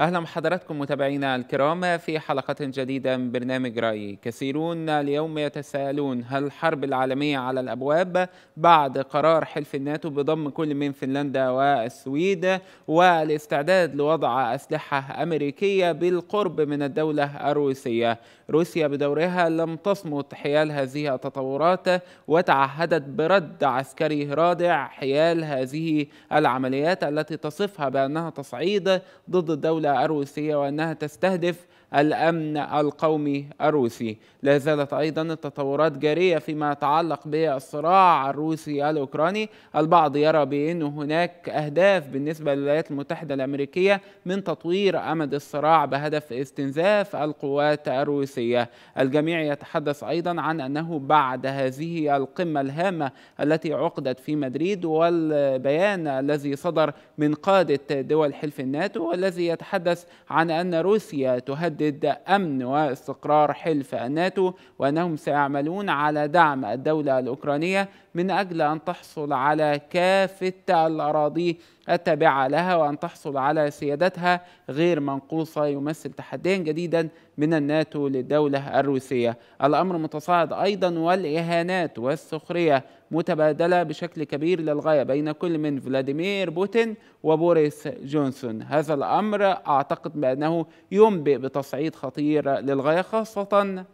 أهلا حضراتكم متابعينا الكرام في حلقة جديدة من برنامج رأيي. كثيرون اليوم يتساءلون هل الحرب العالمية على الأبواب بعد قرار حلف الناتو بضم كل من فنلندا والسويد والاستعداد لوضع أسلحة أمريكية بالقرب من الدولة الروسية. روسيا بدورها لم تصمت حيال هذه التطورات وتعهدت برد عسكري رادع حيال هذه العمليات التي تصفها بأنها تصعيد ضد الدولة الروسية وأنها تستهدف الأمن القومي الروسي. لا زالت أيضا التطورات جارية فيما يتعلق بالصراع الروسي الأوكراني. البعض يرى بأن هناك أهداف بالنسبة للولايات المتحدة الأمريكية من تطوير أمد الصراع بهدف استنزاف القوات الروسية. الجميع يتحدث أيضا عن أنه بعد هذه القمة الهامة التي عقدت في مدريد والبيان الذي صدر من قادة دول حلف الناتو والذي يتحدث عن أن روسيا تهدد أمن واستقرار حلف الناتو وأنهم سيعملون على دعم الدولة الأوكرانية من أجل أن تحصل على كافة الأراضي التابعة لها وأن تحصل على سيادتها غير منقوصة. يمثل تحديا جديدا من الناتو للدولة الروسية. الأمر متصاعد أيضا والإهانات والسخرية متبادلة بشكل كبير للغاية بين كل من فلاديمير بوتين وبوريس جونسون. هذا الأمر أعتقد بأنه ينبئ بتصعيد خطير للغاية، خاصة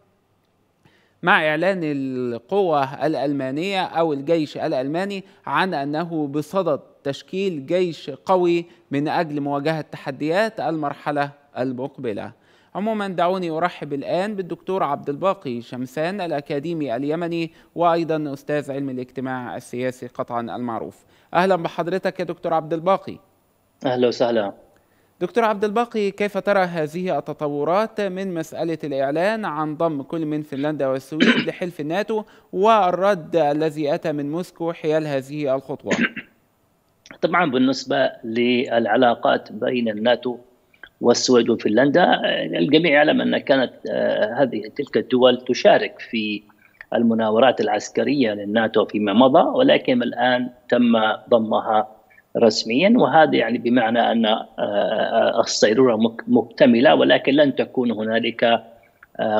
مع إعلان القوة الألمانية أو الجيش الألماني عن أنه بصدد تشكيل جيش قوي من أجل مواجهة تحديات المرحلة المقبلة. عموما دعوني أرحب الآن بالدكتور عبد الباقي شمسان الأكاديمي اليمني وأيضا أستاذ علم الاجتماع السياسي قطعا المعروف. أهلا بحضرتك يا دكتور عبد الباقي. أهلا وسهلا دكتور عبد الباقي. كيف ترى هذه التطورات من مسألة الإعلان عن ضم كل من فنلندا والسويد لحلف الناتو والرد الذي أتى من موسكو حيال هذه الخطوة؟ طبعا بالنسبة للعلاقات بين الناتو والسويد وفنلندا، الجميع يعلم أن كانت هذه تلك الدول تشارك في المناورات العسكرية للناتو فيما مضى، ولكن الآن تم ضمها رسميا، وهذا يعني بمعنى أن الصيرورة مكتملة، ولكن لن تكون هنالك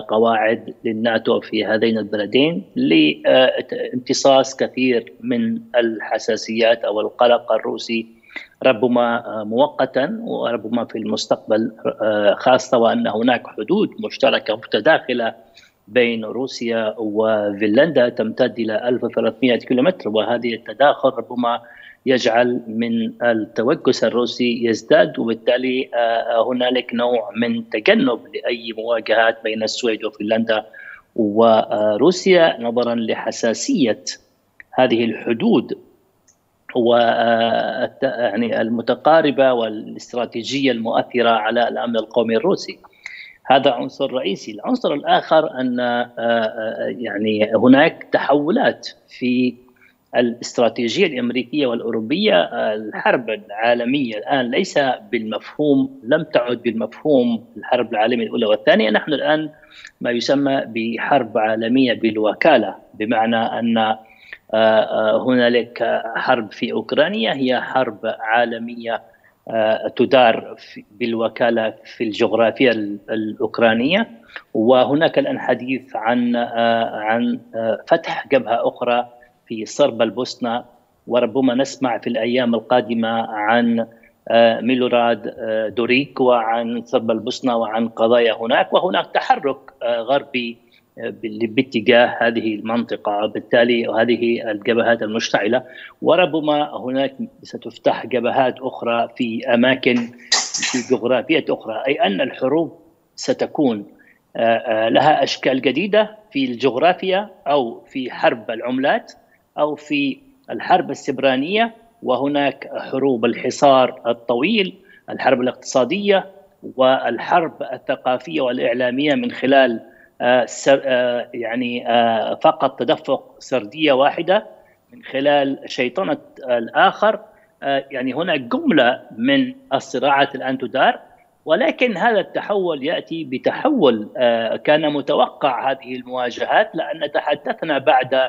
قواعد للناتو في هذين البلدين لامتصاص كثير من الحساسيات أو القلق الروسي، ربما مؤقتا وربما في المستقبل، خاصة وأن هناك حدود مشتركة متداخلة بين روسيا وفنلندا تمتد إلى 1300 كيلومتر، وهذه التداخل ربما يجعل من التوجس الروسي يزداد، وبالتالي هنالك نوع من تجنب لأي مواجهات بين السويد وفنلندا وروسيا نظرا لحساسية هذه الحدود و يعني المتقاربة والاستراتيجية المؤثرة على الأمن القومي الروسي. هذا عنصر رئيسي. العنصر الآخر أن يعني هناك تحولات في الاستراتيجية الأمريكية والأوروبية. الحرب العالمية الآن ليس بالمفهوم، لم تعد بالمفهوم الحرب العالمية الأولى والثانية. نحن الآن ما يسمى بحرب عالمية بالوكالة، بمعنى أن هنالك حرب في أوكرانيا هي حرب عالمية تدار بالوكالة في الجغرافيا الأوكرانية، وهناك الآن حديث عن فتح جبهة أخرى في صرب البوسنة، وربما نسمع في الأيام القادمة عن ميلوراد دوديك وعن صرب البوسنة وعن قضايا هناك، وهناك تحرك غربي باتجاه هذه المنطقة، بالتالي هذه الجبهات المشتعلة، وربما هناك ستفتح جبهات أخرى في أماكن في جغرافية أخرى، أي أن الحروب ستكون لها أشكال جديدة في الجغرافيا، أو في حرب العملات، أو في الحرب السبرانية، وهناك حروب الحصار الطويل، الحرب الاقتصادية، والحرب الثقافية والإعلامية من خلال يعني فقط تدفق سردية واحدة من خلال شيطنة الآخر. يعني هناك جملة من الصراعات الآن تدار، ولكن هذا التحول يأتي بتحول كان متوقع هذه المواجهات، لأن تحدثنا بعد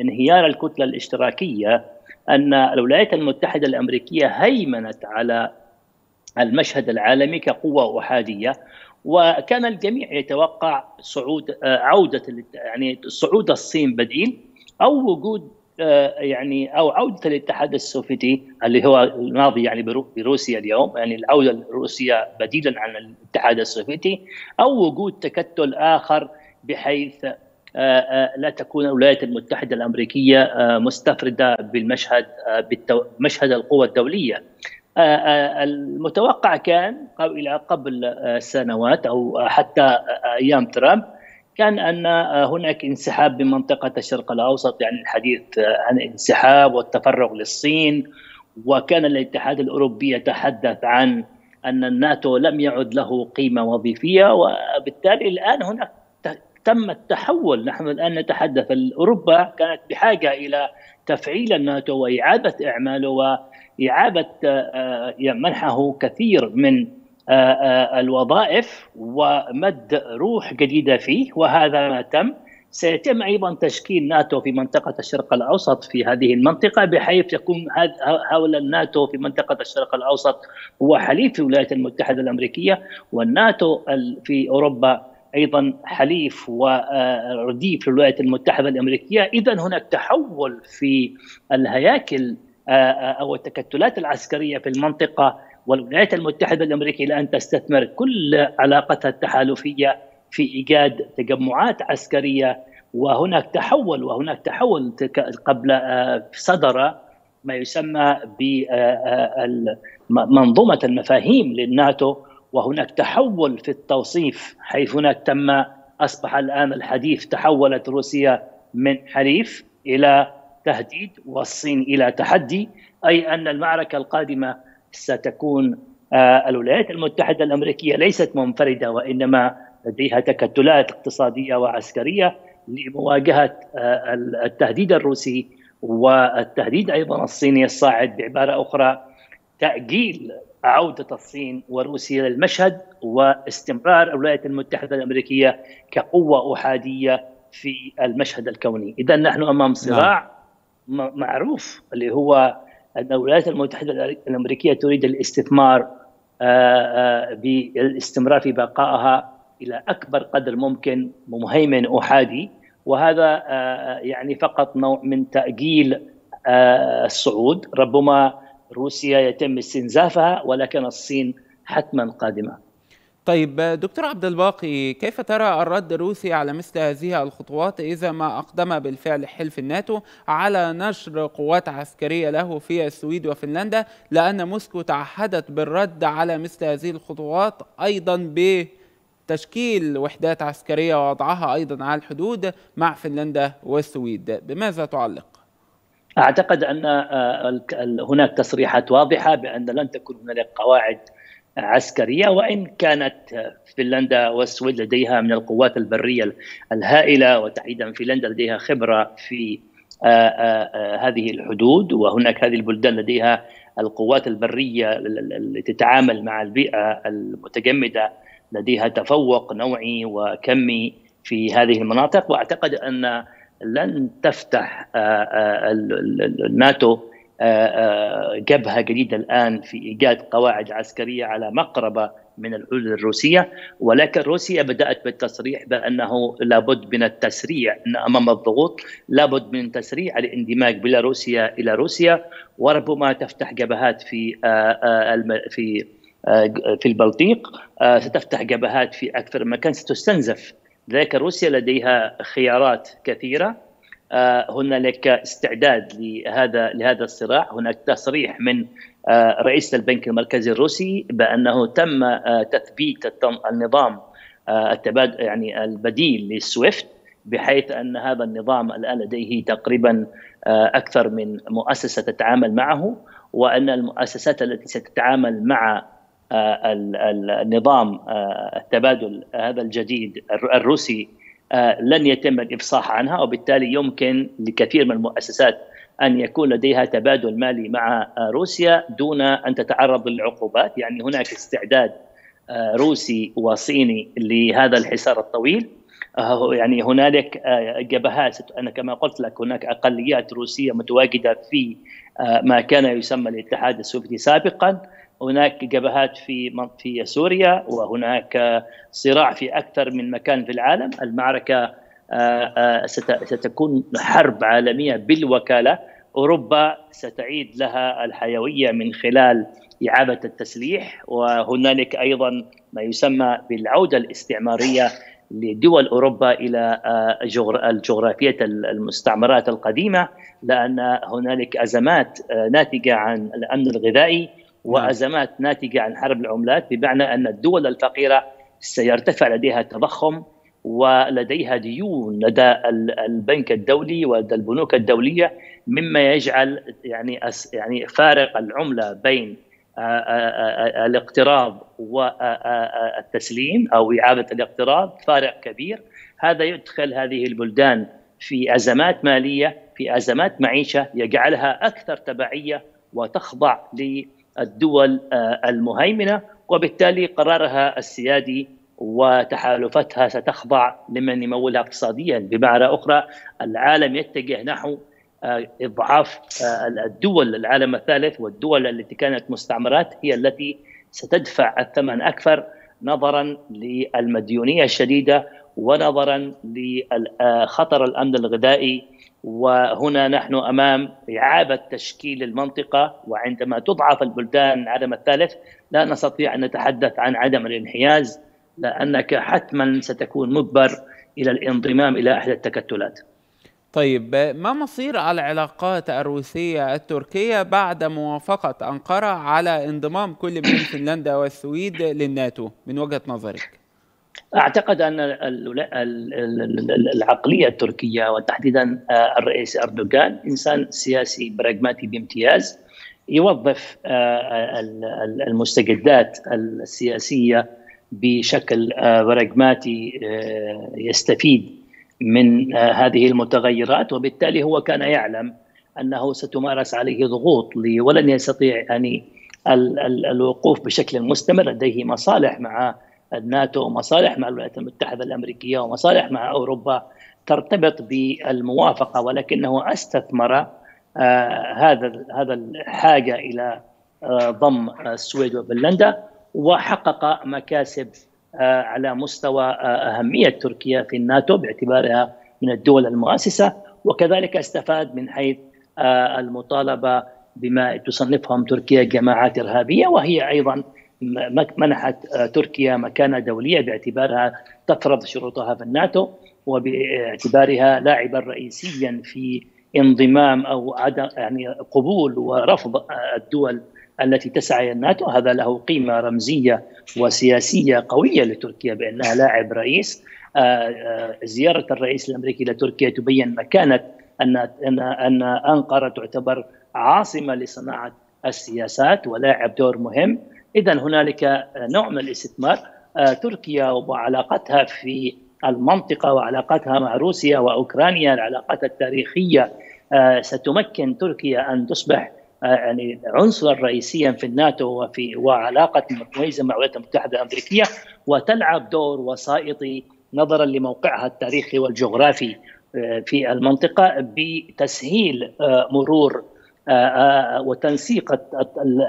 انهيار الكتلة الاشتراكية أن الولايات المتحدة الأمريكية هيمنت على المشهد العالمي كقوة أحادية، وكان الجميع يتوقع صعود الصين بديل أو وجود أو عودة الاتحاد السوفيتي اللي هو الماضي بروسيا اليوم، العودة لروسيا بديلا عن الاتحاد السوفيتي، أو وجود تكتل آخر بحيث لا تكون الولايات المتحدة الأمريكية مستفردة بالمشهد مشهد القوى الدولية. المتوقع كان إلى قبل سنوات أو حتى أيام ترامب كان أن هناك انسحاب بمنطقة الشرق الأوسط، الحديث عن انسحاب والتفرغ للصين، وكان الاتحاد الأوروبي يتحدث عن أن الناتو لم يعد له قيمة وظيفية، وبالتالي الآن هناك تم التحول. نحن الآن نتحدث أوروبا كانت بحاجة إلى تفعيل الناتو وإعادة إعماله وإعادة منحه كثير من الوظائف ومد روح جديدة فيه، وهذا ما تم. سيتم أيضا تشكيل ناتو في منطقة الشرق الأوسط في هذه المنطقة، بحيث يكون هؤلاء الناتو في منطقة الشرق الأوسط هو حليف الولايات المتحدة الأمريكية، والناتو في أوروبا أيضا حليف ورديف للولايات المتحدة الأمريكية. إذن هناك تحول في الهياكل أو التكتلات العسكرية في المنطقة، والولايات المتحدة الأمريكية الآن تستثمر كل علاقتها التحالفية في إيجاد تجمعات عسكرية، وهناك تحول. قبل صدر ما يسمى بمنظومة المفاهيم للناتو، وهناك تحول في التوصيف، حيث هناك أصبح الآن الحديث تحولت روسيا من حليف إلى تهديد، والصين إلى تحدي، أي أن المعركة القادمة ستكون الولايات المتحدة الأمريكية ليست منفردة، وإنما لديها تكتلات اقتصادية وعسكرية لمواجهة التهديد الروسي والتهديد أيضا الصيني الصاعد. بعبارة أخرى، تأجيل عودة الصين وروسيا للمشهد واستمرار الولايات المتحدة الأمريكية كقوة أحادية في المشهد الكوني. إذن نحن أمام صراع معروف، اللي هو أن الولايات المتحدة الأمريكية تريد الاستثمار بالاستمرار في بقائها إلى أكبر قدر ممكن مهيمن أحادي، وهذا فقط نوع من تأجيل الصعود. ربما روسيا يتم استنزافها، ولكن الصين حتما قادمة. طيب دكتور عبد الباقي، كيف ترى الرد الروسي على مثل هذه الخطوات إذا ما أقدم بالفعل حلف الناتو على نشر قوات عسكرية له في السويد وفنلندا، لأن موسكو تعهدت بالرد على مثل هذه الخطوات أيضا بتشكيل وحدات عسكرية ووضعها أيضا على الحدود مع فنلندا والسويد؟ بماذا تعلق؟ أعتقد أن هناك تصريحات واضحة بأن لن تكون هناك قواعد عسكرية، وإن كانت فنلندا والسويد لديها من القوات البرية الهائلة، وتحديدا فنلندا لديها خبرة في هذه الحدود، وهناك هذه البلدان لديها القوات البرية التي تتعامل مع البيئة المتجمدة، لديها تفوق نوعي وكمي في هذه المناطق. وأعتقد أن لن تفتح الناتو جبهة جديدة الآن في إيجاد قواعد عسكرية على مقربة من الحدود الروسية، ولكن روسيا بدأت بالتصريح بأنه لابد من التسريع، أن أمام الضغوط لابد من تسريع الاندماج بيلاروسيا إلى روسيا، وربما تفتح جبهات في البلطيق، ستفتح جبهات في أكثر مكان، ستستنزف. لذلك روسيا لديها خيارات كثيرة، هنالك استعداد لهذا الصراع. هناك تصريح من رئيس البنك المركزي الروسي بأنه تم تثبيت النظام البديل للسويفت، بحيث أن هذا النظام الآن لديه تقريبا أكثر من مؤسسة تتعامل معه، وأن المؤسسات التي ستتعامل مع النظام التبادل هذا الجديد الروسي لن يتم الإفصاح عنها، وبالتالي يمكن لكثير من المؤسسات أن يكون لديها تبادل مالي مع روسيا دون أن تتعرض للعقوبات. هناك استعداد روسي وصيني لهذا الحصار الطويل. هنالك جبهات، أنا كما قلت لك هناك أقليات روسية متواجدة في ما كان يسمى الاتحاد السوفيتي سابقا، هناك جبهات في سوريا، وهناك صراع في أكثر من مكان في العالم. المعركة ستكون حرب عالمية بالوكالة. أوروبا ستعيد لها الحيوية من خلال إعادة التسليح، وهنالك أيضا ما يسمى بالعودة الاستعمارية لدول أوروبا إلى الجغرافية المستعمرات القديمة، لأن هنالك أزمات ناتجة عن الأمن الغذائي وأزمات ناتجة عن حرب العملات، بمعنى أن الدول الفقيرة سيرتفع لديها التضخم ولديها ديون لدى البنك الدولي ولدى البنوك الدولية، مما يجعل يعني فارق العملة بين الاقتراض والتسليم أو إعادة الاقتراض فارق كبير. هذا يدخل هذه البلدان في أزمات مالية، في أزمات معيشة، يجعلها أكثر تبعية وتخضع للدول المهيمنة، وبالتالي قرارها السيادي وتحالفتها ستخضع لمن يمولها اقتصاديا. بمعنى أخرى، العالم يتجه نحو إضعاف الدول العالم الثالث، والدول التي كانت مستعمرات هي التي ستدفع الثمن أكثر، نظرا للمديونية الشديدة ونظرا لخطر الأمن الغذائي. وهنا نحن أمام إعادة تشكيل المنطقة، وعندما تضعف البلدان العالم الثالث لا نستطيع أن نتحدث عن عدم الانحياز، لأنك حتما ستكون مجبر إلى الانضمام إلى إحدى التكتلات. طيب، ما مصير العلاقات الروسية التركية بعد موافقة أنقرة على انضمام كل من فنلندا والسويد للناتو من وجهة نظرك؟ أعتقد أن العقلية التركية وتحديدا الرئيس أردوغان إنسان سياسي براغماتي بامتياز، يوظف المستجدات السياسية بشكل براغماتي يستفيد من هذه المتغيرات، وبالتالي هو كان يعلم أنه ستمارس عليه ضغوط ولن يستطيع يعني الوقوف بشكل مستمر. لديه مصالح مع الناتو ومصالح مع الولايات المتحدة الأمريكية ومصالح مع أوروبا ترتبط بالموافقة، ولكنه استثمر هذا الحاجة إلى ضم السويد وفنلندا، وحقق مكاسب على مستوى أهمية تركيا في الناتو باعتبارها من الدول المؤسسة، وكذلك استفاد من حيث المطالبة بما تصنفهم تركيا جماعات إرهابية، وهي أيضا منحت تركيا مكانة دولية باعتبارها تفرض شروطها في الناتو، وباعتبارها لاعبا رئيسيا في انضمام أو عدم يعني قبول ورفض الدول التي تسعى الناتو. هذا له قيمة رمزية وسياسية قوية لتركيا بأنها لاعب رئيس. زيارة الرئيس الأمريكي لتركيا تبين مكانة أن أنقرة تعتبر عاصمة لصناعة السياسات ولاعب دور مهم. إذا هنالك نوع من الاستثمار. تركيا وعلاقتها في المنطقة وعلاقتها مع روسيا وأوكرانيا، العلاقات التاريخية، ستمكن تركيا أن تصبح يعني عنصرا رئيسيا في الناتو وعلاقة متميزة مع الولايات المتحدة الأمريكية، وتلعب دور وسائطي نظرا لموقعها التاريخي والجغرافي في المنطقة بتسهيل مرور وتنسيق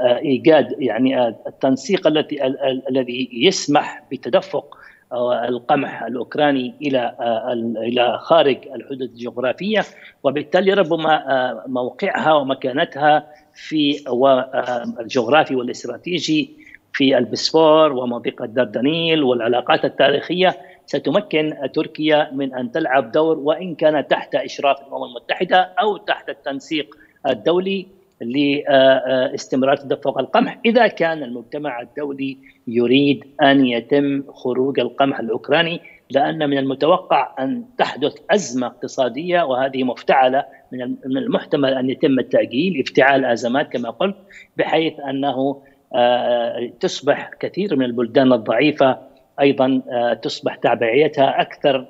إيجاد يعني التنسيق الذي يسمح بتدفق القمح الأوكراني إلى خارج الحدود الجغرافية، وبالتالي ربما موقعها ومكانتها في الجغرافي والاستراتيجي في البسفور ومنطقة دردنيل والعلاقات التاريخية ستمكن تركيا من أن تلعب دور، وإن كان تحت إشراف الأمم المتحدة أو تحت التنسيق الدولي لاستمرار تدفق القمح، إذا كان المجتمع الدولي يريد أن يتم خروج القمح الأوكراني، لأن من المتوقع أن تحدث أزمة اقتصادية، وهذه مفتعلة، من المحتمل أن يتم التأجيل، افتعال أزمات كما قلت، بحيث أنه تصبح كثير من البلدان الضعيفة أيضا تصبح تبعيتها أكثر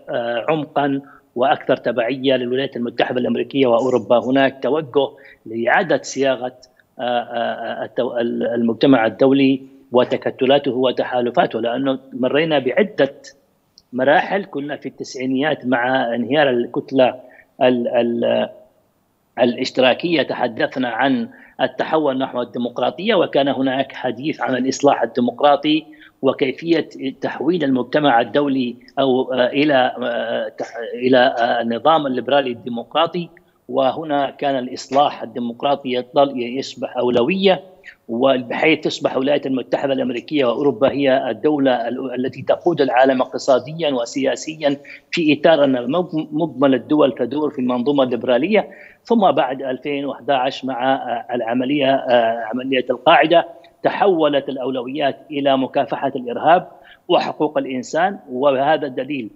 عمقا وأكثر تبعية للولايات المتحدة الأمريكية وأوروبا. هناك توجه لإعادة صياغة المجتمع الدولي وتكتلاته وتحالفاته، لأنه مرينا بعدة مراحل. كنا في التسعينيات مع انهيار الكتلة الاشتراكية تحدثنا عن التحول نحو الديمقراطية، وكان هناك حديث عن الإصلاح الديمقراطي وكيفية تحويل المجتمع الدولي أو إلى النظام الليبرالي الديمقراطي، وهنا كان الإصلاح الديمقراطي يصبح أولوية، وبحيث تصبح الولايات المتحدة الأمريكية وأوروبا هي الدولة التي تقود العالم اقتصاديا وسياسيا في إطار أن مجمل الدول تدور في المنظومة الليبرالية. ثم بعد 2011 مع عملية القاعدة تحولت الأولويات إلى مكافحة الإرهاب وحقوق الإنسان، وهذا الدليل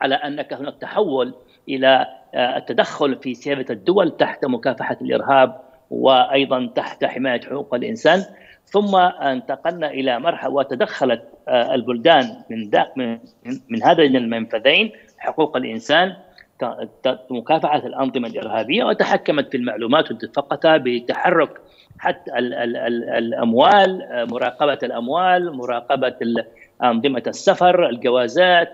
على أنك هناك تحول إلى التدخل في سياسة الدول تحت مكافحة الإرهاب وأيضا تحت حماية حقوق الإنسان. ثم انتقلنا إلى مرحلة وتدخلت البلدان من هذين المنفذين، حقوق الإنسان، مكافحة الأنظمة الإرهابية، وتحكمت في المعلومات وتدفقتها بتحرك حتى الأموال، مراقبة الأموال، مراقبة أنظمة السفر، الجوازات،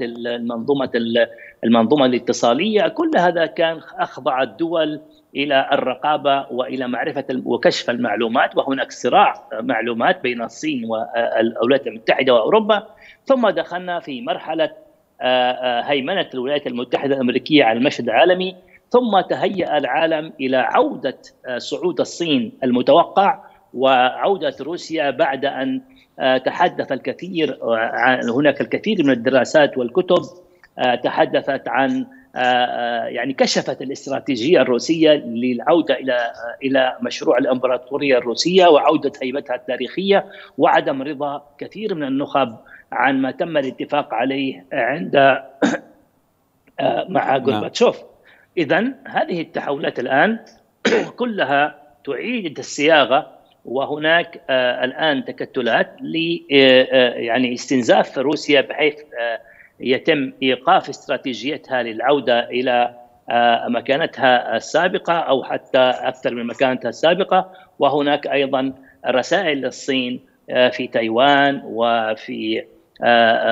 المنظومة الاتصالية، كل هذا كان أخضع الدول إلى الرقابة وإلى معرفة وكشف المعلومات. وهناك صراع معلومات بين الصين والولايات المتحدة وأوروبا. ثم دخلنا في مرحلة هيمنة الولايات المتحدة الأمريكية على المشهد العالمي، ثم تهيأ العالم إلى عودة صعود الصين المتوقع وعودة روسيا بعد أن تحدث الكثير. هناك الكثير من الدراسات والكتب تحدثت عن كشفت الاستراتيجية الروسية للعودة إلى مشروع الإمبراطورية الروسية وعودة هيبتها التاريخية، وعدم رضا كثير من النخب عن ما تم الاتفاق عليه مع غورباتشوف. إذن هذه التحولات الآن كلها تعيد الصياغة، وهناك الآن تكتلات استنزاف روسيا بحيث يتم إيقاف استراتيجيتها للعودة إلى مكانتها السابقة أو حتى أكثر من مكانتها السابقة. وهناك أيضا رسائل للصين في تايوان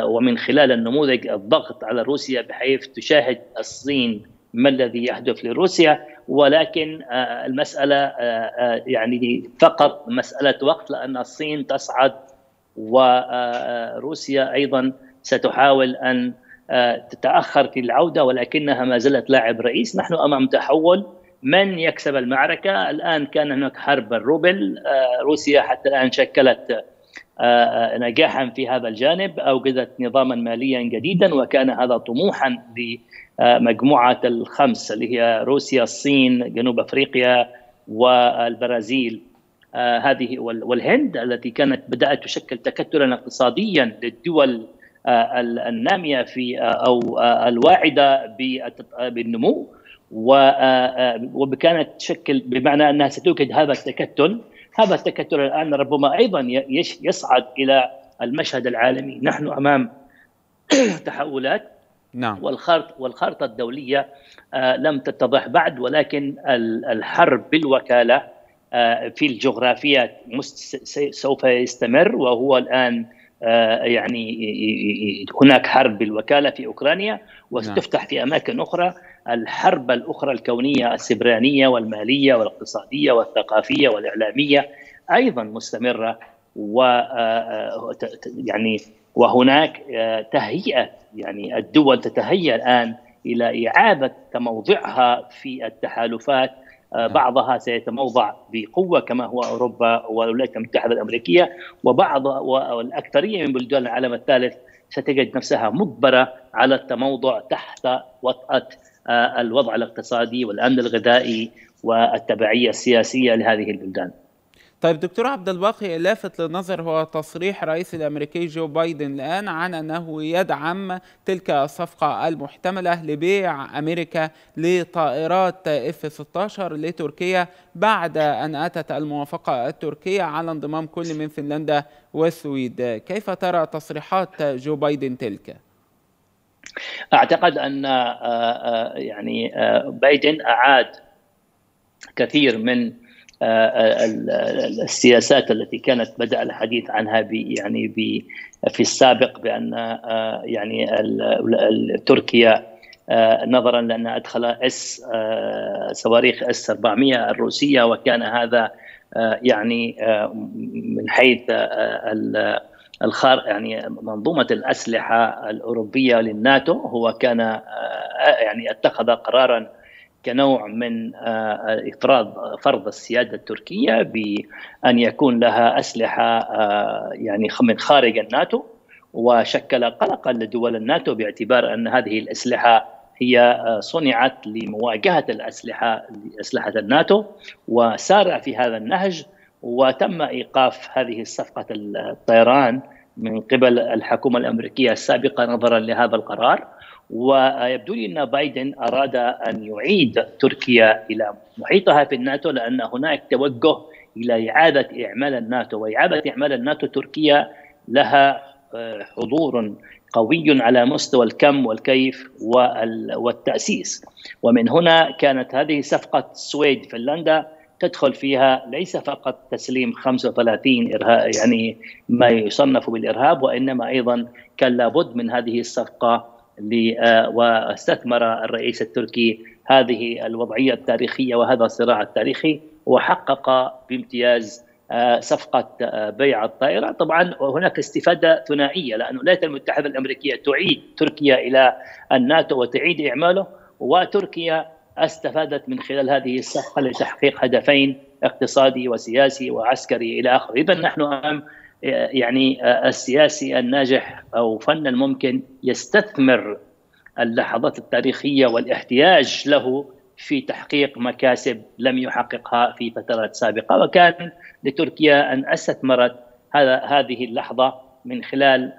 ومن خلال النموذج الضغط على روسيا بحيث تشاهد الصين ما الذي يحدث لروسيا. ولكن المسألة فقط مسألة وقت، لأن الصين تصعد وروسيا أيضا ستحاول أن تتأخر في العودة، ولكنها ما زالت لاعب رئيس. نحن أمام تحول، من يكسب المعركة؟ الآن كان هناك حرب الروبل، روسيا حتى الآن شكلت نجاحا في هذا الجانب، أوجدت نظاما ماليا جديدا، وكان هذا طموحا لمجموعة الخمس اللي هي روسيا، الصين، جنوب أفريقيا، والبرازيل هذه والهند التي كانت بدأت تشكل تكتلا اقتصاديا للدول النامية أو الواعدة بالنمو، وكانت تشكل بمعنى أنها ستوجد هذا التكتل. هذا التكتل الآن ربما أيضا يصعد إلى المشهد العالمي. نحن أمام تحولات، والخارطة الدولية لم تتضح بعد، ولكن الحرب بالوكالة في الجغرافيات سوف يستمر، وهو الآن هناك حرب بالوكالة في أوكرانيا، وستفتح في أماكن أخرى الحرب الأخرى الكونية السبرانية والمالية والاقتصادية والثقافية والإعلامية أيضا مستمرة. وهناك تهيئة، الدول تتهيأ الآن إلى إعادة موضعها في التحالفات. بعضها سيتموضع بقوة كما هو أوروبا والولايات المتحدة الأمريكية، والأكثرية من بلدان العالم الثالث ستجد نفسها مجبرة على التموضع تحت وطأة الوضع الاقتصادي والأمن الغذائي والتبعية السياسية لهذه البلدان. طيب دكتور عبد الباقي، لافت للنظر هو تصريح الرئيس الأمريكي جو بايدن الآن عن أنه يدعم تلك الصفقة المحتملة لبيع أمريكا لطائرات F-16 لتركيا بعد أن أتت الموافقة التركية على انضمام كل من فنلندا والسويد. كيف ترى تصريحات جو بايدن تلك؟ أعتقد أن بايدن أعاد كثير من السياسات التي كانت بدأ الحديث عنها في السابق، بأن تركيا نظرا لأن أدخل صواريخ اس 400 الروسية، وكان هذا يعني من حيث يعني منظومة الأسلحة الأوروبية للناتو، هو كان يعني اتخذ قرارا كنوع من فرض السيادة التركية بأن يكون لها أسلحة يعني من خارج الناتو، وشكل قلقا لدول الناتو باعتبار أن هذه الأسلحة هي صنعت لمواجهة أسلحة الناتو، وسار في هذا النهج، وتم إيقاف هذه صفقة الطيران من قبل الحكومة الأمريكية السابقة نظرا لهذا القرار. ويبدو لي أن بايدن أراد أن يعيد تركيا إلى محيطها في الناتو، لأن هناك توجه إلى إعادة إعمال الناتو، وإعادة إعمال الناتو تركيا لها حضور قوي على مستوى الكم والكيف والتأسيس. ومن هنا كانت هذه صفقة السويد فنلندا تدخل فيها ليس فقط تسليم 35 إرهاب يعني ما يصنف بالإرهاب، وإنما أيضا كان لابد من هذه الصفقة، واستثمر الرئيس التركي هذه الوضعية التاريخية وهذا الصراع التاريخي، وحقق بامتياز صفقة بيع الطائرة. طبعا هناك استفادة ثنائية، لأن الولايات المتحدة الأمريكية تعيد تركيا إلى الناتو وتعيد إعماله، وتركيا استفادت من خلال هذه الصفقة لتحقيق هدفين، اقتصادي وسياسي وعسكري إلى آخره. إذا نحن أمام يعني السياسي الناجح أو فن الممكن يستثمر اللحظات التاريخية والاحتياج له في تحقيق مكاسب لم يحققها في فترات سابقة، وكان لتركيا أن استثمرت هذه اللحظة من خلال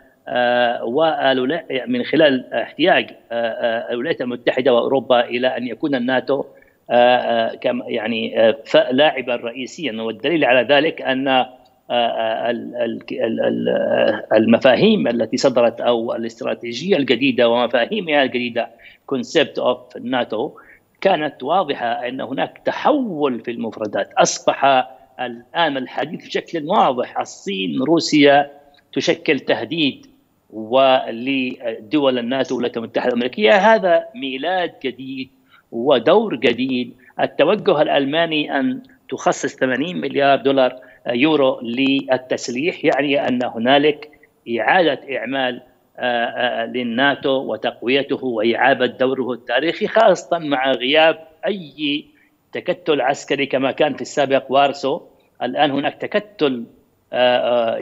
احتياج الولايات المتحدة وأوروبا إلى أن يكون الناتو يعني لاعبا رئيسيا. والدليل على ذلك أن المفاهيم التي صدرت أو الاستراتيجية الجديدة ومفاهيمها الجديدة كونسبت اوف ناتو كانت واضحة أن هناك تحول في المفردات. أصبح الآن الحديث بشكل واضح، الصين روسيا تشكل تهديد ولدول الناتو والولايات المتحدة الأمريكية. هذا ميلاد جديد ودور جديد. التوجه الألماني أن تخصص 80 مليار دولار يورو للتسليح، يعني أن هنالك إعادة إعمال للناتو وتقويته وإعادة دوره التاريخي، خاصة مع غياب أي تكتل عسكري كما كان في السابق وارسو. الآن هناك تكتل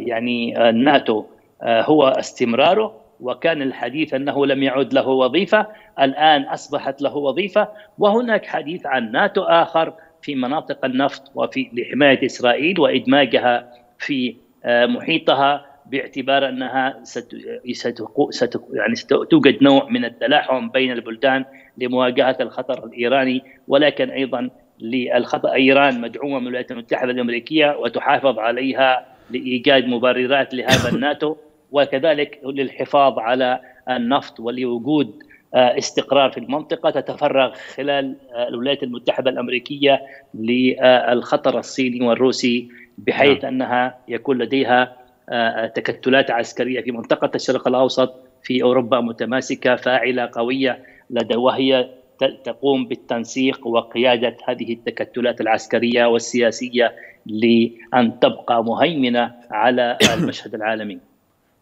يعني الناتو هو استمراره، وكان الحديث أنه لم يعد له وظيفة، الآن أصبحت له وظيفة. وهناك حديث عن ناتو آخر في مناطق النفط وفي لحماية إسرائيل وإدماجها في محيطها، باعتبار أنها ستوجد نوع من التلاحم بين البلدان لمواجهة الخطر الإيراني، ولكن أيضا للخطر إيران مدعومة من الولايات المتحدة الأمريكية وتحافظ عليها لإيجاد مبررات لهذا الناتو، وكذلك للحفاظ على النفط ولوجود استقرار في المنطقة. تتفرغ خلال الولايات المتحدة الأمريكية للخطر الصيني والروسي، بحيث أنها يكون لديها تكتلات عسكرية في منطقة الشرق الأوسط، في أوروبا متماسكة فاعلة قوية وهي تقوم بالتنسيق وقيادة هذه التكتلات العسكرية والسياسية لأن تبقى مهيمنة على المشهد العالمي.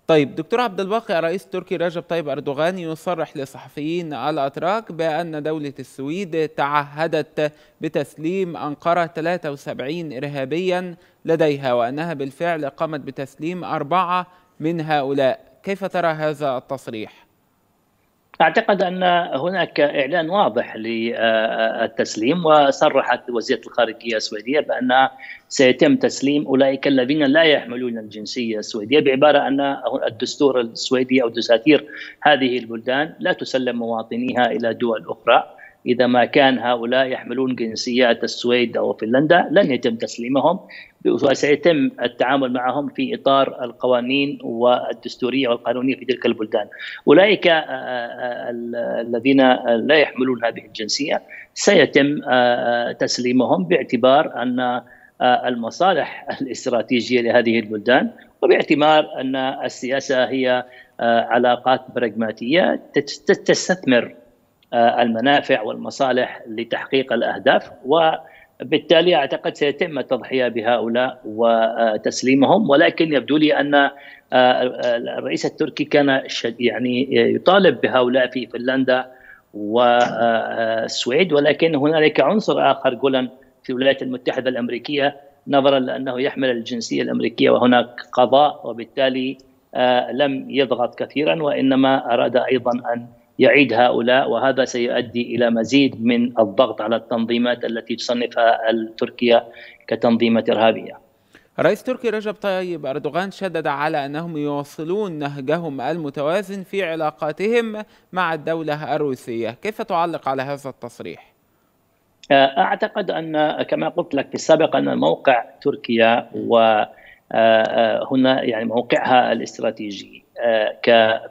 طيب دكتور عبد الباقي، الرئيس التركي رجب طيب أردوغان يصرح لصحفيين الأتراك بأن دولة السويد تعهدت بتسليم أنقرة 73 إرهابيا لديها، وأنها بالفعل قامت بتسليم 4 من هؤلاء. كيف ترى هذا التصريح؟ أعتقد أن هناك إعلان واضح للتسليم، وصرحت وزيرة الخارجية السويدية بأنها سيتم تسليم أولئك الذين لا يحملون الجنسية السويدية، بعبارة أن الدستور السويدي أو دساتير هذه البلدان لا تسلم مواطنيها إلى دول أخرى. إذا ما كان هؤلاء يحملون جنسيات السويد أو فنلندا لن يتم تسليمهم، وسيتم التعامل معهم في إطار القوانين والدستورية والقانونية في تلك البلدان. أولئك الذين لا يحملون هذه الجنسية سيتم تسليمهم، باعتبار أن المصالح الاستراتيجية لهذه البلدان، وباعتبار أن السياسة هي علاقات براغماتية تستثمر المنافع والمصالح لتحقيق الأهداف، وبالتالي أعتقد سيتم التضحية بهؤلاء وتسليمهم. ولكن يبدو لي أن الرئيس التركي كان يعني يطالب بهؤلاء في فنلندا والسويد، ولكن هنالك عنصر آخر قولا في الولايات المتحدة الأمريكية نظرا لأنه يحمل الجنسية الأمريكية وهناك قضاء، وبالتالي لم يضغط كثيرا وإنما أراد أيضا أن يعيد هؤلاء، وهذا سيؤدي إلى مزيد من الضغط على التنظيمات التي تصنفها تركيا كتنظيمات إرهابية. رئيس تركي رجب طيب أردوغان شدد على أنهم يواصلون نهجهم المتوازن في علاقاتهم مع الدولة الروسية، كيف تعلق على هذا التصريح؟ أعتقد أن كما قلت لك في السابق أن موقع تركيا وهنا يعني موقعها الاستراتيجي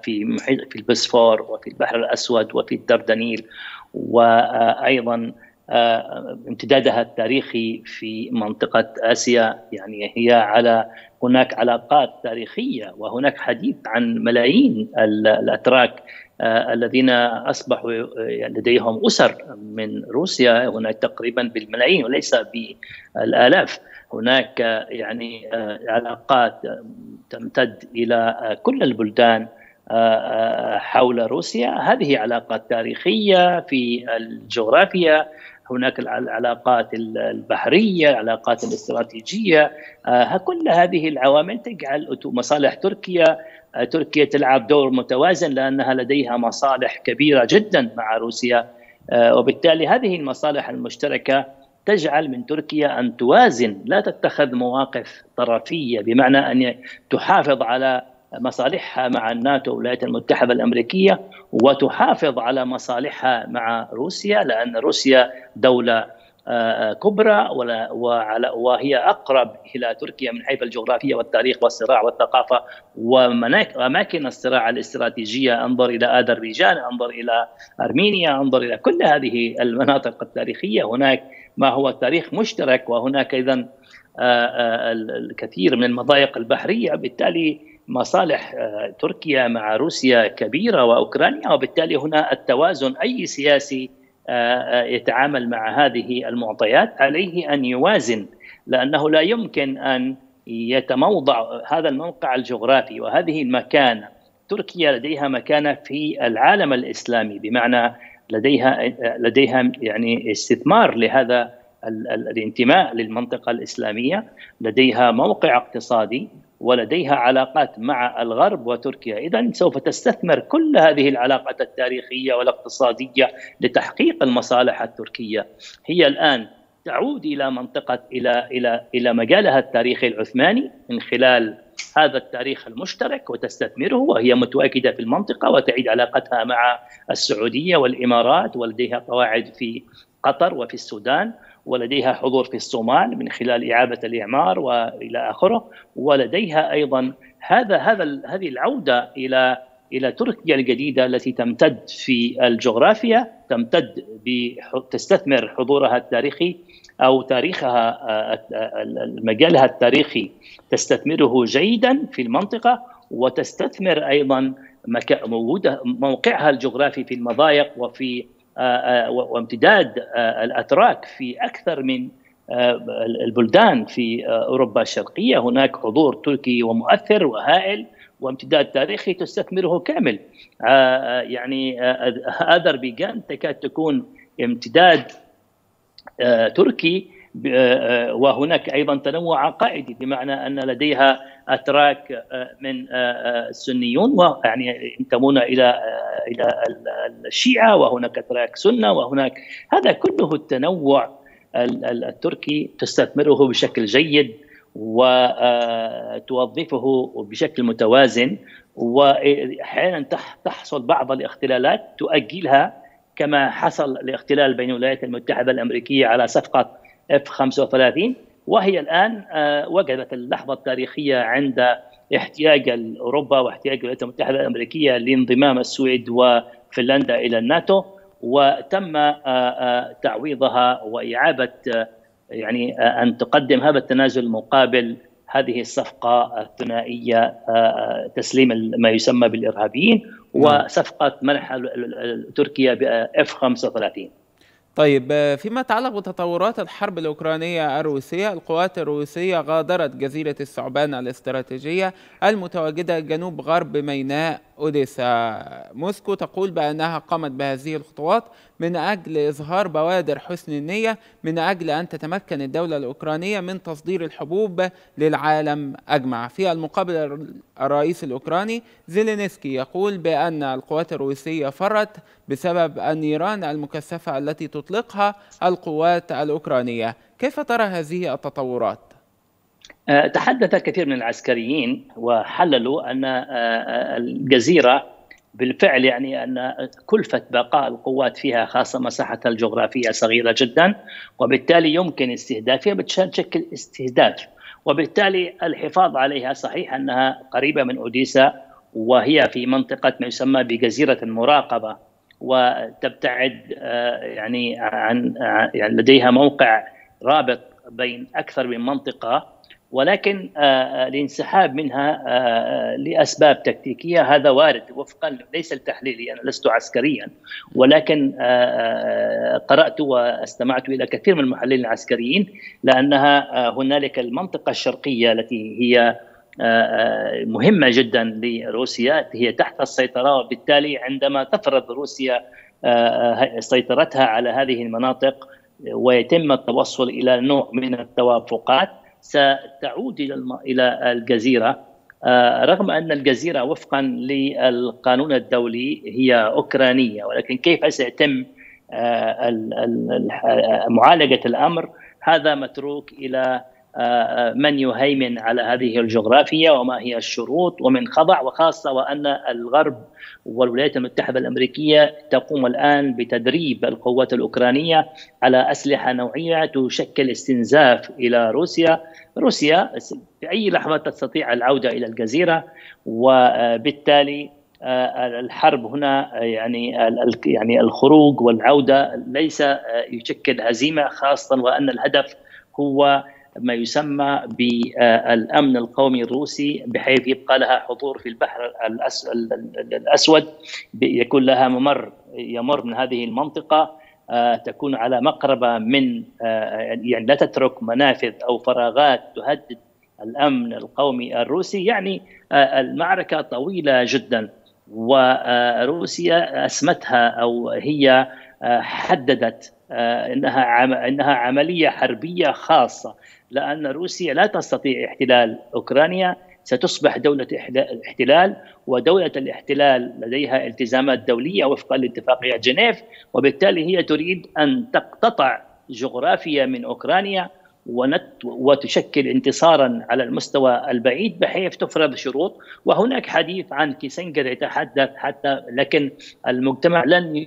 في البسفور وفي البحر الأسود وفي الدردنيل، وأيضا امتدادها التاريخي في منطقة آسيا، يعني هي على هناك علاقات تاريخية وهناك حديث عن ملايين الأتراك الذين أصبحوا لديهم أسر من روسيا، هناك تقريبا بالملايين وليس بالآلاف. هناك يعني علاقات تمتد إلى كل البلدان حول روسيا، هذه علاقات تاريخية في الجغرافيا، هناك العلاقات البحرية، العلاقات الاستراتيجية، كل هذه العوامل تجعل مصالح تركيا تلعب دور متوازن لأنها لديها مصالح كبيرة جدا مع روسيا، وبالتالي هذه المصالح المشتركة تجعل من تركيا أن توازن، لا تتخذ مواقف طرفية بمعنى أن تحافظ على مصالحها مع الناتو والولايات المتحدة الأمريكية وتحافظ على مصالحها مع روسيا، لأن روسيا دولة كبرى وهي أقرب إلى تركيا من حيث الجغرافية والتاريخ والصراع والثقافة وأماكن الصراع الاستراتيجية، انظر إلى أذربيجان، انظر إلى أرمينيا، انظر إلى كل هذه المناطق التاريخية، هناك ما هو تاريخ مشترك وهناك إذن الكثير من المضايق البحرية. بالتالي مصالح تركيا مع روسيا كبيرة وأوكرانيا، وبالتالي هنا التوازن أي سياسي يتعامل مع هذه المعطيات عليه أن يوازن، لأنه لا يمكن أن يتموضع هذا الموقع الجغرافي وهذه المكانة. تركيا لديها مكانة في العالم الإسلامي بمعنى لديها يعني استثمار لهذا الانتماء للمنطقة الإسلامية، لديها موقع اقتصادي ولديها علاقات مع الغرب وتركيا، إذن سوف تستثمر كل هذه العلاقات التاريخية والاقتصادية لتحقيق المصالح التركية. هي الآن تعود إلى منطقة إلى إلى إلى مجالها التاريخي العثماني من خلال هذا التاريخ المشترك وتستثمره، وهي متواجدة في المنطقة وتعيد علاقتها مع السعودية والإمارات، ولديها قواعد في قطر وفي السودان، ولديها حضور في الصومال من خلال إعادة الإعمار وإلى آخره، ولديها أيضا هذه العودة إلى تركيا الجديدة التي تمتد في الجغرافيا، تستثمر حضورها التاريخي أو تاريخها مجالها التاريخي تستثمره جيدا في المنطقة، وتستثمر أيضا موقعها الجغرافي في المضايق وفي وامتداد الأتراك في أكثر من البلدان في أوروبا الشرقية، هناك حضور تركي ومؤثر وهائل وامتداد تاريخي تستثمره كامل. يعني أذربيجان تكاد تكون امتداد تركي، وهناك أيضا تنوع عقائدي بمعنى أن لديها أتراك من السنيون ويعني ينتمون إلى الشيعة، وهناك أتراك سنة، وهناك هذا كله التنوع التركي تستثمره بشكل جيد وتوظفه بشكل متوازن، وأحيانا تحصل بعض الاختلالات تؤجلها كما حصل الاختلال بين الولايات المتحدة الأمريكية على صفقة F-35، وهي الآن وجدت اللحظة التاريخية عند احتياج أوروبا واحتياج الولايات المتحدة الأمريكية لانضمام السويد وفنلندا إلى الناتو، وتم تعويضها وإعادة يعني أن تقدم هذا التنازل مقابل هذه الصفقة الثنائية تسليم ما يسمى بالإرهابيين وصفقة منح تركيا F-35. طيب فيما يتعلق بتطورات الحرب الأوكرانية الروسية، القوات الروسية غادرت جزيرة الثعبان الاستراتيجية المتواجدة جنوب غرب ميناء أوديسا. موسكو تقول بأنها قامت بهذه الخطوات من أجل إظهار بوادر حسن النية من أجل أن تتمكن الدولة الأوكرانية من تصدير الحبوب للعالم أجمع. في المقابل الرئيس الأوكراني زيلينسكي يقول بأن القوات الروسية فرت بسبب النيران المكثفة التي تطلقها القوات الأوكرانية. كيف ترى هذه التطورات؟ تحدث كثير من العسكريين وحللوا أن الجزيرة بالفعل يعني أن كلفة بقاء القوات فيها خاصة مساحتها الجغرافية صغيرة جدا، وبالتالي يمكن استهدافها بتشكل استهداف، وبالتالي الحفاظ عليها صحيح أنها قريبة من أوديسا وهي في منطقة ما يسمى بجزيرة المراقبة وتبتعد يعني عن لديها موقع رابط بين أكثر من منطقة، ولكن الانسحاب منها لأسباب تكتيكية هذا وارد وفقا ليس لتحليلي، أنا لست عسكريا، ولكن قرأت واستمعت إلى كثير من المحللين العسكريين، لأنها هنالك المنطقة الشرقية التي هي مهمة جدا لروسيا، هي تحت السيطرة، وبالتالي عندما تفرض روسيا سيطرتها على هذه المناطق ويتم التوصل إلى نوع من التوافقات ستعود إلى الجزيرة، رغم أن الجزيرة وفقا للقانون الدولي هي أوكرانية، ولكن كيف سيتم معالجة الأمر هذا متروك إلى من يهيمن على هذه الجغرافية وما هي الشروط ومن خضع، وخاصة وأن الغرب والولايات المتحدة الأمريكية تقوم الآن بتدريب القوات الأوكرانية على أسلحة نوعية تشكل استنزاف إلى روسيا. روسيا في أي لحظة تستطيع العودة إلى الجزيرة، وبالتالي الحرب هنا يعني الخروج والعودة ليس يشكل هزيمة، خاصة وأن الهدف هو ما يسمى بالأمن القومي الروسي، بحيث يبقى لها حضور في البحر الأسود، يكون لها ممر يمر من هذه المنطقة، تكون على مقربة من يعني لا تترك منافذ أو فراغات تهدد الأمن القومي الروسي. يعني المعركة طويلة جدا، وروسيا أسمتها أو هي حددت انها عملية حربية خاصة، لان روسيا لا تستطيع احتلال اوكرانيا، ستصبح دولة احتلال، ودولة الاحتلال لديها التزامات دولية وفقا لاتفاقية جنيف، وبالتالي هي تريد ان تقتطع جغرافيا من اوكرانيا وتشكل انتصارا على المستوى البعيد بحيث تفرض شروط. وهناك حديث عن كيسنجر يتحدث حتى، لكن المجتمع لن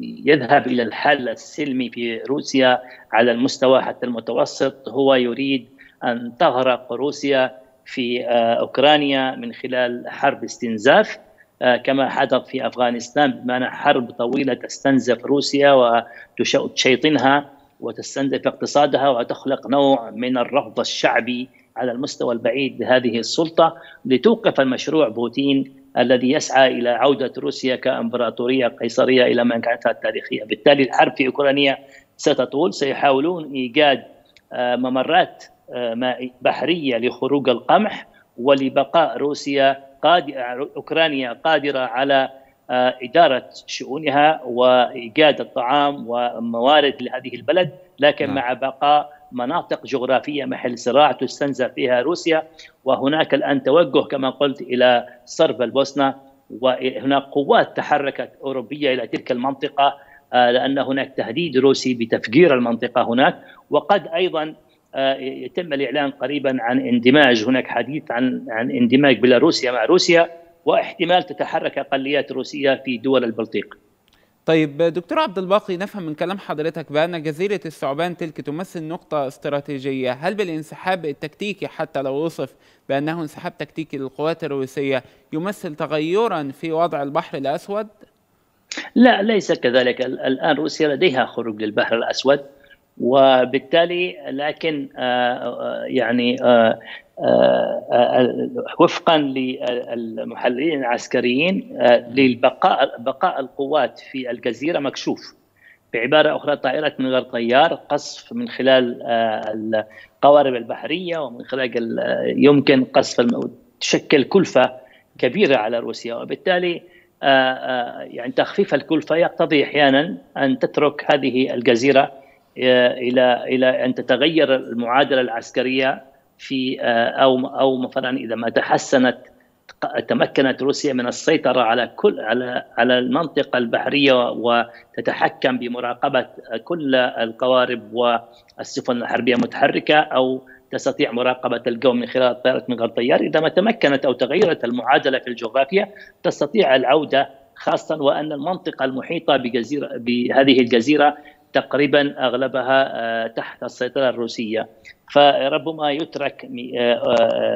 يذهب إلى الحل السلمي في روسيا على المستوى حتى المتوسط، هو يريد أن تغرق روسيا في أوكرانيا من خلال حرب استنزاف كما حدث في أفغانستان، بمعنى حرب طويلة تستنزف روسيا وتشيطنها وتستنزف اقتصادها وتخلق نوع من الرفض الشعبي على المستوى البعيد لهذه السلطة، لتوقف المشروع بوتين الذي يسعى إلى عودة روسيا كإمبراطورية قيصرية إلى مكانتها التاريخية. بالتالي الحرب في أوكرانيا ستطول، سيحاولون إيجاد ممرات بحرية لخروج القمح ولبقاء روسيا أوكرانيا قادرة على إدارة شؤونها وإيجاد الطعام وموارد لهذه البلد، لكن مع بقاء مناطق جغرافية محل صراع تستنزف فيها روسيا. وهناك الآن توجه كما قلت إلى صرب البوسنة، وهناك قوات تحركت أوروبية إلى تلك المنطقة، لأن هناك تهديد روسي بتفجير المنطقة هناك، وقد أيضا يتم الإعلان قريبا عن اندماج، هناك حديث عن اندماج بيلاروسيا مع روسيا، واحتمال تتحرك أقليات روسية في دول البلطيق. طيب دكتور عبد الباقي، نفهم من كلام حضرتك بأن جزيرة الثعبان تلك تمثل نقطة استراتيجية. هل بالانسحاب التكتيكي، حتى لو وصف بأنه انسحاب تكتيكي للقوات الروسية، يمثل تغيرا في وضع البحر الأسود؟ لا، ليس كذلك. الآن روسيا لديها خروج للبحر الأسود، وبالتالي لكن يعني وفقا للمحللين العسكريين لبقاء القوات في الجزيرة مكشوف، بعبارة أخرى طائرات من غير طيار، قصف من خلال القوارب البحرية ومن خلال يمكن قصف، تشكل كلفة كبيرة على روسيا، وبالتالي يعني تخفيف الكلفة يقتضي أحيانا أن تترك هذه الجزيرة إلى أن تتغير المعادلة العسكرية في أو مثلا إذا ما تحسنت، تمكنت روسيا من السيطرة على كل على المنطقة البحرية وتتحكم بمراقبة كل القوارب والسفن الحربية المتحركة أو تستطيع مراقبة الجو من خلال الطائرات من غير طيار، إذا ما تمكنت أو تغيرت المعادلة في الجغرافيا تستطيع العودة، خاصة وأن المنطقة المحيطة بهذه الجزيرة تقريبا أغلبها تحت السيطرة الروسية. فربما يترك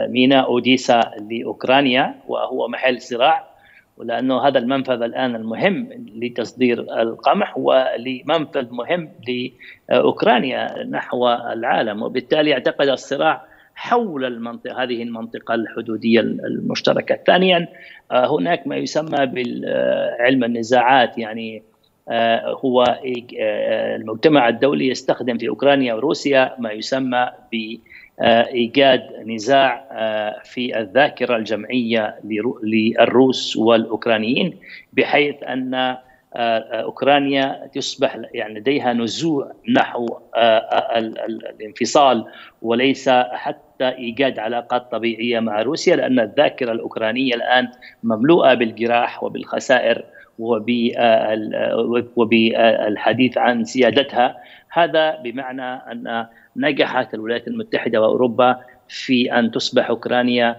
ميناء أوديسا لأوكرانيا وهو محل صراع، لأنه هذا المنفذ الآن المهم لتصدير القمح ولمنفذ مهم لأوكرانيا نحو العالم، وبالتالي أعتقد الصراع حول المنطقة، هذه المنطقة الحدودية المشتركة. ثانيا هناك ما يسمى بالعلم النزاعات، يعني هو المجتمع الدولي يستخدم في أوكرانيا وروسيا ما يسمى بإيجاد نزاع في الذاكرة الجمعية للروس والأوكرانيين، بحيث أن أوكرانيا تصبح يعني لديها نزوع نحو الانفصال وليس حتى إيجاد علاقات طبيعية مع روسيا، لأن الذاكرة الأوكرانية الآن مملوءة بالجراح وبالخسائر وبالحديث عن سيادتها. هذا بمعنى أن نجحت الولايات المتحدة وأوروبا في أن تصبح أوكرانيا،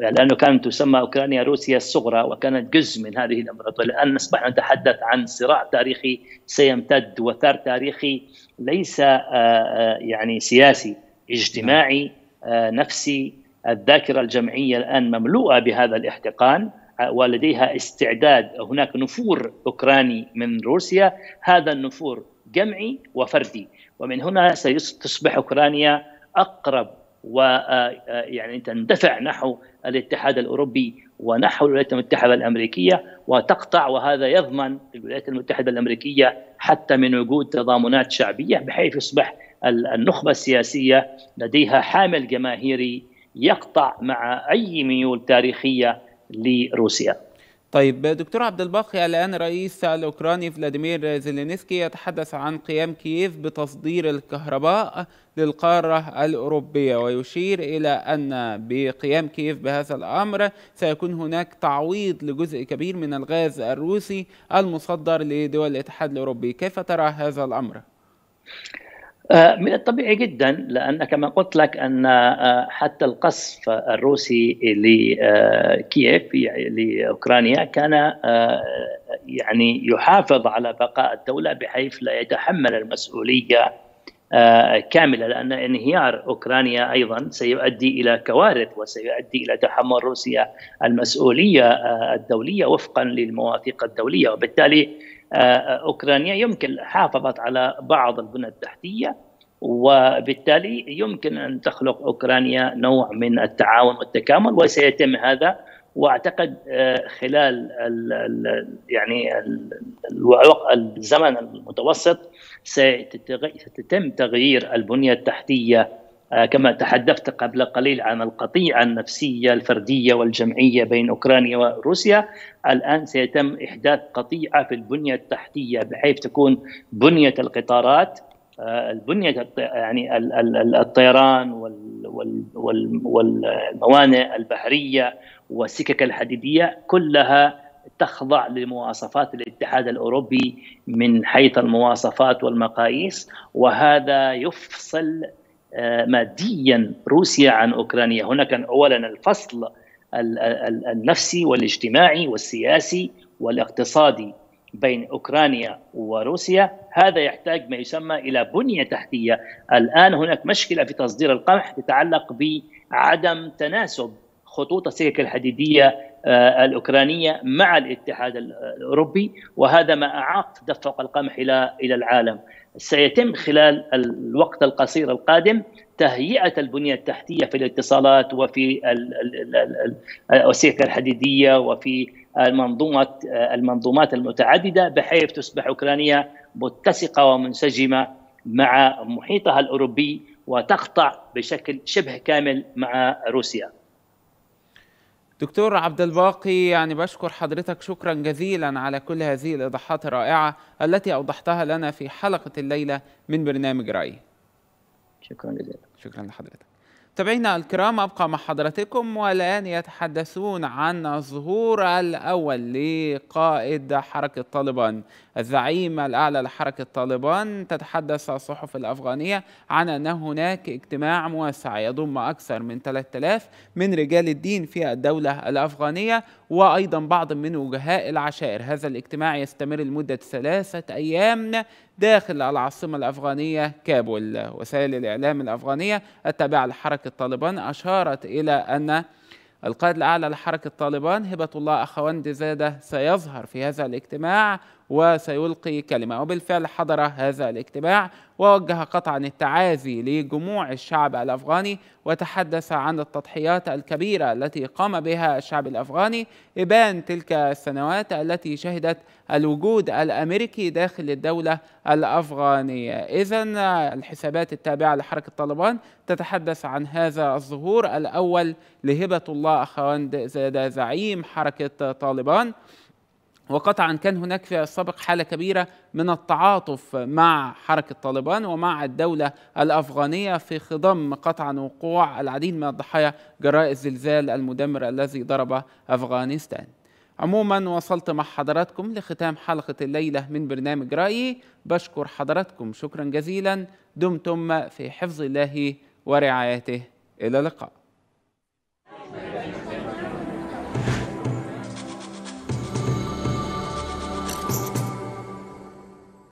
لأنه كانت تسمى أوكرانيا روسيا الصغرى وكانت جزء من هذه الإمبراطورية، الآن نصبح نتحدث عن صراع تاريخي سيمتد وثار تاريخي ليس يعني سياسي، اجتماعي، نفسي. الذاكرة الجمعية الآن مملوءة بهذا الاحتقان ولديها استعداد، هناك نفور أوكراني من روسيا، هذا النفور جمعي وفردي، ومن هنا ستصبح أوكرانيا أقرب ويعني تندفع نحو الاتحاد الأوروبي ونحو الولايات المتحدة الأمريكية وتقطع، وهذا يضمن الولايات المتحدة الأمريكية حتى من وجود تضامنات شعبية، بحيث يصبح النخبة السياسية لديها حامل جماهيري يقطع مع أي ميول تاريخية لروسيا. طيب دكتور عبد الباقي، الآن الرئيس الأوكراني فلاديمير زيلينسكي يتحدث عن قيام كييف بتصدير الكهرباء للقارة الأوروبية، ويشير إلى أن بقيام كييف بهذا الأمر سيكون هناك تعويض لجزء كبير من الغاز الروسي المصدر لدول الاتحاد الأوروبي، كيف ترى هذا الأمر؟ من الطبيعي جدا، لأن كما قلت لك أن حتى القصف الروسي لكييف لأوكرانيا كان يعني يحافظ على بقاء الدولة بحيث لا يتحمل المسؤولية كاملة، لأن انهيار أوكرانيا أيضا سيؤدي إلى كوارث وسيؤدي إلى تحمل روسيا المسؤولية الدولية وفقا للمواثيق الدولية، وبالتالي أوكرانيا يمكن حافظت على بعض البنى التحتية، وبالتالي يمكن أن تخلق أوكرانيا نوع من التعاون والتكامل، وسيتم هذا. وأعتقد خلال يعني الزمن المتوسط سيتم تغيير البنية التحتية، كما تحدثت قبل قليل عن القطيعة النفسية الفردية والجمعية بين أوكرانيا وروسيا، الآن سيتم إحداث قطيعة في البنية التحتية بحيث تكون بنية القطارات، البنية يعني الطيران والموانئ البحرية والسكك الحديدية كلها تخضع لمواصفات الاتحاد الأوروبي من حيث المواصفات والمقاييس، وهذا يفصل ماديا روسيا عن أوكرانيا. هناك أولا الفصل النفسي والاجتماعي والسياسي والاقتصادي بين أوكرانيا وروسيا، هذا يحتاج ما يسمى إلى بنية تحتية. الآن هناك مشكلة في تصدير القمح تتعلق بعدم تناسب خطوط السكك الحديدية الأوكرانية مع الاتحاد الأوروبي، وهذا ما أعاق تدفق القمح إلى العالم. سيتم خلال الوقت القصير القادم تهيئة البنية التحتية في الاتصالات وفي السكك الحديدية وفي المنظومات المتعددة، بحيث تصبح أوكرانيا متسقة ومنسجمة مع محيطها الأوروبي وتقطع بشكل شبه كامل مع روسيا. دكتور عبد الباقي، يعني بشكر حضرتك شكرا جزيلا على كل هذه الإيضاحات الرائعة التي أوضحتها لنا في حلقة الليلة من برنامج رأي. شكرا جزيلا. شكرا لحضرتك. متابعينا الكرام، أبقى مع حضراتكم، والآن يتحدثون عن الظهور الأول لقائد حركة طالبان، الزعيم الأعلى لحركة طالبان. تتحدث الصحف الأفغانية عن أن هناك اجتماع موسع يضم أكثر من 3000 من رجال الدين في الدولة الأفغانية وأيضا بعض من وجهاء العشائر. هذا الاجتماع يستمر لمدة 3 أيام داخل العاصمة الأفغانية كابول. وسائل الإعلام الأفغانية التابعة لحركة طالبان أشارت إلى أن القائد الأعلى لحركة طالبان هيبة الله أخوندزاده سيظهر في هذا الاجتماع وسيلقي كلمة، وبالفعل حضر هذا الاجتماع ووجه قطعا التعازي لجموع الشعب الأفغاني وتحدث عن التضحيات الكبيرة التي قام بها الشعب الأفغاني إبان تلك السنوات التي شهدت الوجود الأمريكي داخل الدولة الأفغانية. إذن الحسابات التابعة لحركة طالبان تتحدث عن هذا الظهور الأول لهبة الله أخوندزاده زعيم حركة طالبان. وقطعا كان هناك في السابق حالة كبيرة من التعاطف مع حركة طالبان ومع الدولة الأفغانية في خضم قطعا وقوع العديد من الضحايا جراء الزلزال المدمر الذي ضرب أفغانستان. عموما وصلت مع حضراتكم لختام حلقة الليلة من برنامج رأيي. بشكر حضراتكم شكرا جزيلا. دمتم في حفظ الله ورعايته. إلى اللقاء.